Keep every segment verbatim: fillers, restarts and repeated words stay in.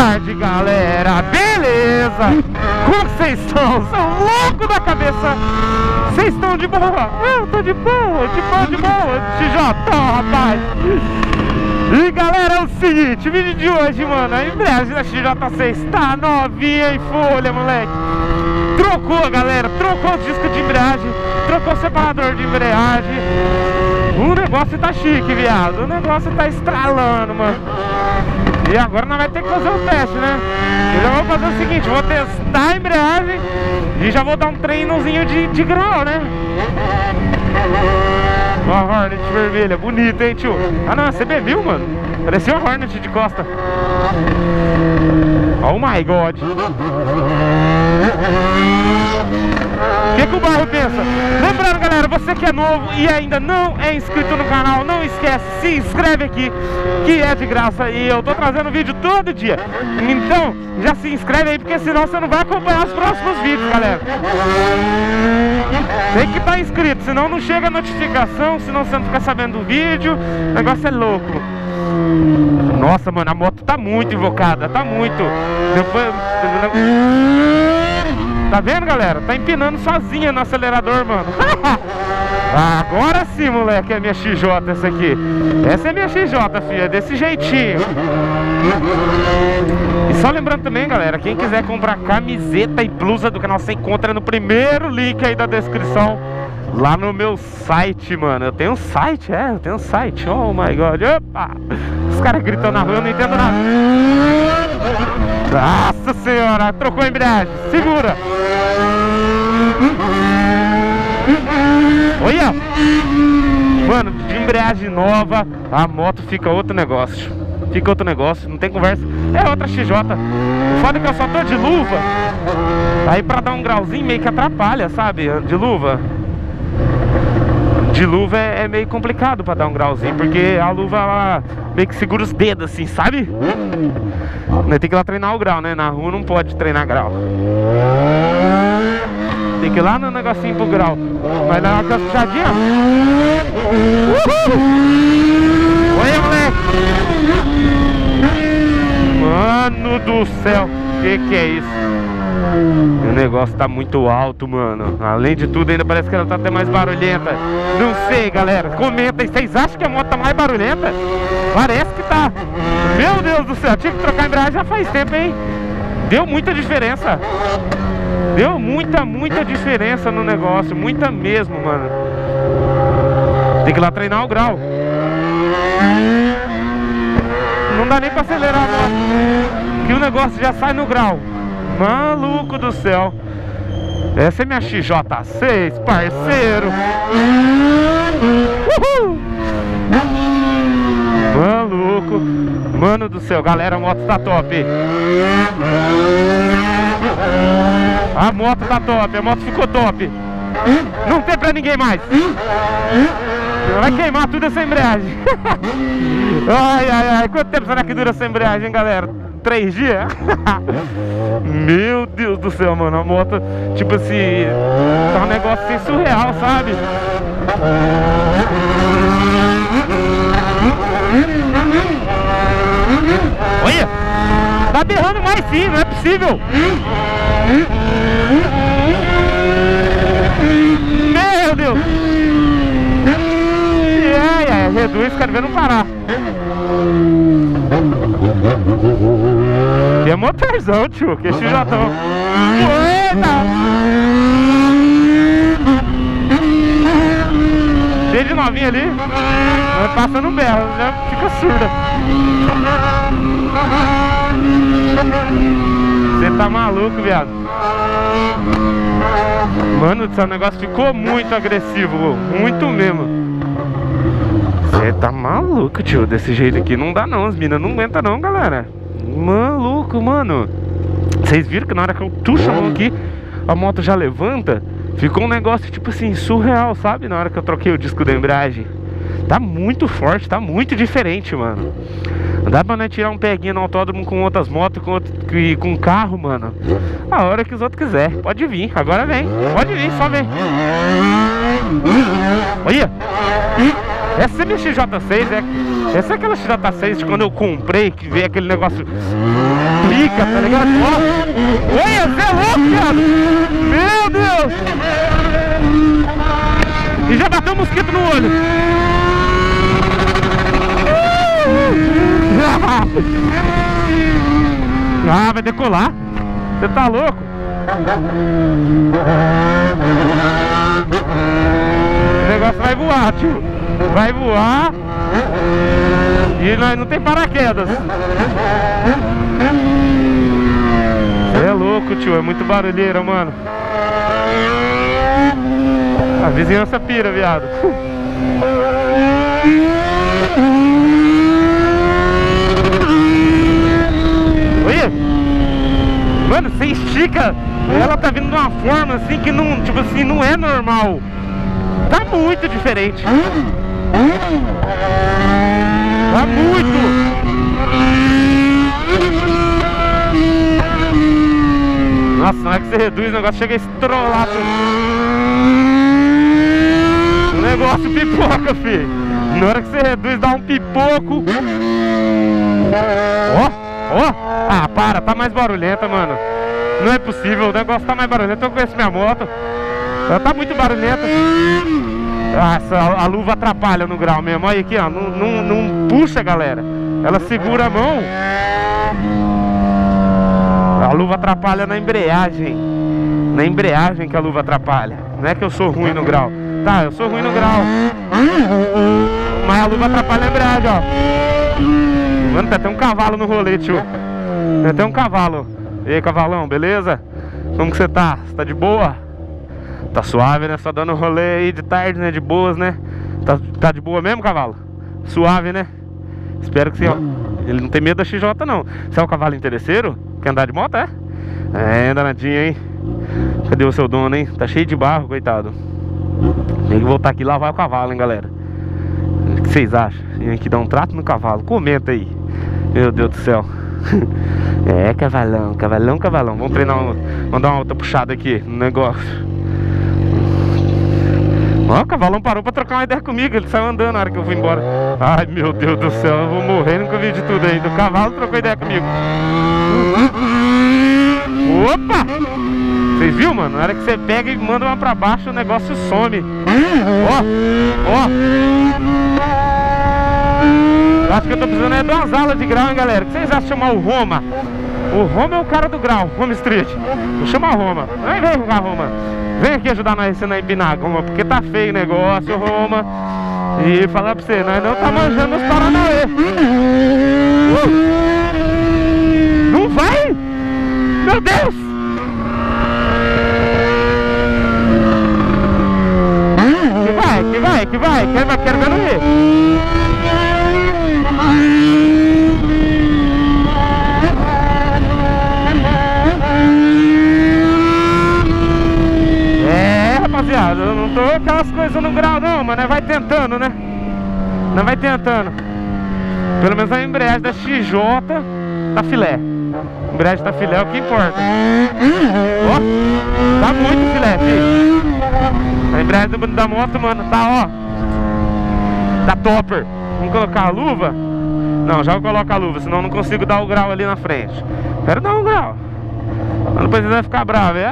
Boa tarde, galera, beleza? Como que vocês estão? São loucos da cabeça? Vocês estão de boa? Eu tô de boa, de boa, de boa, T J, rapaz. E galera, é o seguinte, o vídeo de hoje, mano, a embreagem da X J seis tá novinha em folha, moleque. Trocou, galera, trocou o disco de embreagem, trocou o separador de embreagem. O negócio tá chique, viado, o negócio tá estralando, mano. E agora nós vamos ter que fazer um teste, né? Eu já vou fazer o seguinte, vou testar a embreagem e já vou dar um treinozinho de, de grau, né? Ó a Hornet vermelha, bonita, hein, tio? Ah não, você viu, mano? Parecia uma Hornet de costa. Oh my god! O que, que o barro pensa? Lembrando, galera, você que é novo e ainda não é inscrito no canal, não esquece, se inscreve aqui, que é de graça e eu tô trazendo vídeo todo dia. Então, já se inscreve aí, porque senão você não vai acompanhar os próximos vídeos, galera. Tem que estar inscrito, senão não chega a notificação, senão você não fica sabendo do vídeo, o negócio é louco. Nossa, mano, a moto tá muito invocada, tá muito. Depois... Tá vendo, galera? Tá empinando sozinha no acelerador, mano. Agora sim, moleque, é minha X J essa aqui. Essa é minha X J, filha, desse jeitinho. E só lembrando também, galera, quem quiser comprar camiseta e blusa do canal, você encontra no primeiro link aí da descrição, lá no meu site, mano. Eu tenho um site, é, eu tenho um site. Oh my god, opa! Os caras gritando na rua, eu não entendo nada. Nossa senhora, trocou a embreagem, segura. Olha, mano, de embreagem nova, a moto fica outro negócio. Fica outro negócio, não tem conversa. É outra X J. O foda é que eu só tô de luva. Aí pra dar um grauzinho meio que atrapalha, sabe? De luva. De luva é, é meio complicado pra dar um grauzinho, porque a luva ela meio que segura os dedos assim, sabe? Tem que ir lá treinar o grau, né? Na rua não pode treinar grau. Tem que ir lá no negocinho pro grau. Vai dar uma cansachadinha. Olha, moleque! Mano do céu, que que é isso? O negócio tá muito alto, mano. Além de tudo, ainda parece que ela tá até mais barulhenta. Não sei, galera. Comenta aí. Vocês acham que a moto tá mais barulhenta? Parece que tá. Meu Deus do céu. Tive que trocar a embreagem já faz tempo, hein? Deu muita diferença. Deu muita, muita diferença no negócio. Muita mesmo, mano. Tem que ir lá treinar o grau. Não dá nem pra acelerar, mano, que o negócio já sai no grau. Maluco do céu. Essa é minha X J seis, parceiro. Uhul. Maluco. Mano do céu, galera, a moto tá top. A moto tá top, a moto ficou top. Não tem pra ninguém mais. Vai queimar tudo essa embreagem. Ai, ai, ai. Quanto tempo será que dura essa embreagem, galera? Três dias? Meu Deus do céu, mano, a moto, tipo assim, tá um negócio assim surreal, sabe? Olha, tá berrando mais sim, não é possível. Meu Deus. Ai, ai, reduz, quero ver não parar. Tem motorzão, tio, que X J tão. Eita! Cheio de novinha ali, vai passando um berro, já fica surda. Você tá maluco, viado. Mano, esse negócio ficou muito agressivo, muito mesmo. Você tá maluco, tio, desse jeito aqui não dá não, as minas não aguentam não, galera. Maluco, mano. Vocês viram que na hora que eu tucho a mão aqui, a moto já levanta. Ficou um negócio tipo assim, surreal, sabe? Na hora que eu troquei o disco da embreagem. Tá muito forte, tá muito diferente, mano. Não dá pra nós tirar um peguinho no autódromo com outras motos, com, outro, com carro, mano. A hora que os outros quiserem. Pode vir, agora vem. Pode vir, só vem. Olha. Essa é minha X J seis, é, essa é aquela X J seis de quando eu comprei, que veio aquele negócio pica, tá ligado? Ó, olha, você é louco, cara! Meu Deus! E já bateu um mosquito no olho! Ah, vai decolar! Você tá louco? O negócio vai voar, tio! Vai voar! E nós não tem paraquedas. É louco, tio, é muito barulheira, mano. A vizinhança pira, viado. Olha, mano, você estica, ela tá vindo de uma forma assim que não, tipo assim, não é normal. Tá muito diferente. Tá muito! Nossa, não é que você reduz o negócio, chega a estrolar tudo. O negócio pipoca, filho. Na hora que você reduz, dá um pipoco. Ó, ó. Ah, para, tá mais barulhenta, mano. Não é possível, o negócio tá mais barulhento. Eu conheço minha moto. Ela tá muito barulhenta. Nossa, a, a luva atrapalha no grau mesmo. Olha aqui, ó, não, não, não puxa, galera. Ela segura a mão. A luva atrapalha na embreagem. Na embreagem que a luva atrapalha. Não é que eu sou ruim no grau. Tá, eu sou ruim no grau, mas a luva atrapalha a embreagem, ó. Mano, tá até um cavalo no rolê, tio. Tem até um cavalo. E aí, cavalão, beleza? Como que você tá? Você tá de boa? Tá suave, né? Só dando rolê aí de tarde, né? De boas, né? Tá, tá de boa mesmo, cavalo? Suave, né? Espero que sim, ó. Ele não tem medo da X J, não. Você é o cavalo interesseiro? Quer andar de moto, é? É, danadinho, hein? Cadê o seu dono, hein? Tá cheio de barro, coitado. Tem que voltar aqui e lavar o cavalo, hein, galera? O que vocês acham? Tem que dar um trato no cavalo. Comenta aí. Meu Deus do céu. É, cavalão, cavalão, cavalão. Vamos treinar, um, vamos dar uma outra puxada aqui no negócio. Ó, o cavalão parou pra trocar uma ideia comigo, ele saiu andando na hora que eu fui embora. Ai, meu Deus do céu, eu vou morrer, nunca vi de tudo ainda. O cavalo trocou ideia comigo. Opa! Vocês viram, mano? Na hora que você pega e manda uma pra baixo, o negócio some. Ó, ó. Eu acho que eu tô precisando é de umas alas de grau, hein, galera? O que vocês acham de chamar o Roma? O Roma é o cara do grau, Roma Street. Vou chamar o Roma. Vem, vem jogar, Roma. Vem aqui ajudar nós a ensinar a empinar, Roma, porque tá feio o negócio, Roma. E falar pra você, nós não tá manjando os Paranauê. Uh! Não vai? Meu Deus! Que vai, que vai, que vai, que vai, quero ver no Rio. Eu não tô aquelas coisas no grau não, mas vai tentando, né? Não vai tentando. Pelo menos a embreagem da X J tá filé. A embreagem tá filé, é o que importa. Ó, tá muito filé, filho. A embreagem da moto, mano, tá, ó. Tá topper. Vamos colocar a luva? Não, já eu coloco a luva, senão eu não consigo dar o grau ali na frente. Quero dar um grau. Mas depois ele vai ficar bravo, é,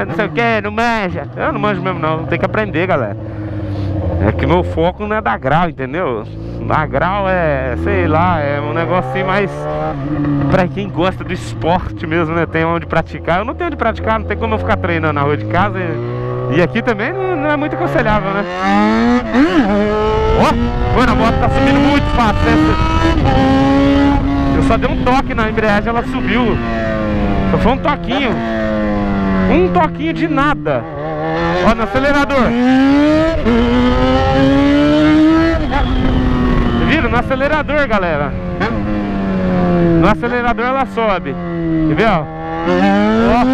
é, não sei o que, não manja. Eu não manjo mesmo não, tem que aprender, galera. É que meu foco não é dar grau, entendeu? Dar grau é, sei lá, é um negócio assim mais pra quem gosta do esporte mesmo, né? Tem onde praticar, eu não tenho onde praticar, não tem como eu ficar treinando na rua de casa. E, e aqui também não, não é muito aconselhável, né? Ó, oh, mano, a moto tá subindo muito fácil essa. Eu só dei um toque na embreagem, ela subiu. Só foi um toquinho. Um toquinho de nada. Ó, no acelerador. Viram? No acelerador, galera. No acelerador ela sobe. Quer ver, ó? Ó.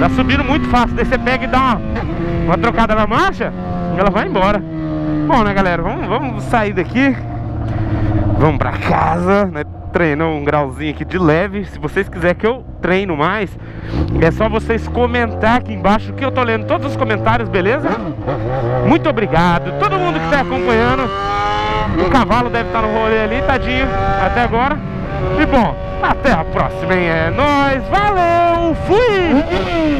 Tá subindo muito fácil. Daí você pega e dá uma, uma trocada na marcha e ela vai embora. Bom, né, galera? Vamos, vamos sair daqui. Vamos pra casa, né? Treinou um grauzinho aqui de leve. Se vocês quiserem que eu treino mais, é só vocês comentar aqui embaixo, que eu tô lendo todos os comentários, beleza? Muito obrigado todo mundo que tá acompanhando. O cavalo deve estar no rolê ali, tadinho, até agora. E bom, até a próxima, hein? É nóis, valeu, fui!